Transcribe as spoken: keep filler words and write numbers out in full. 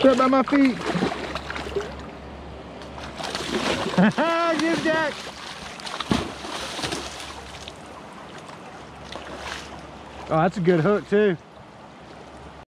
Trip by my feet. Give Jack. Oh, that's a good hook too.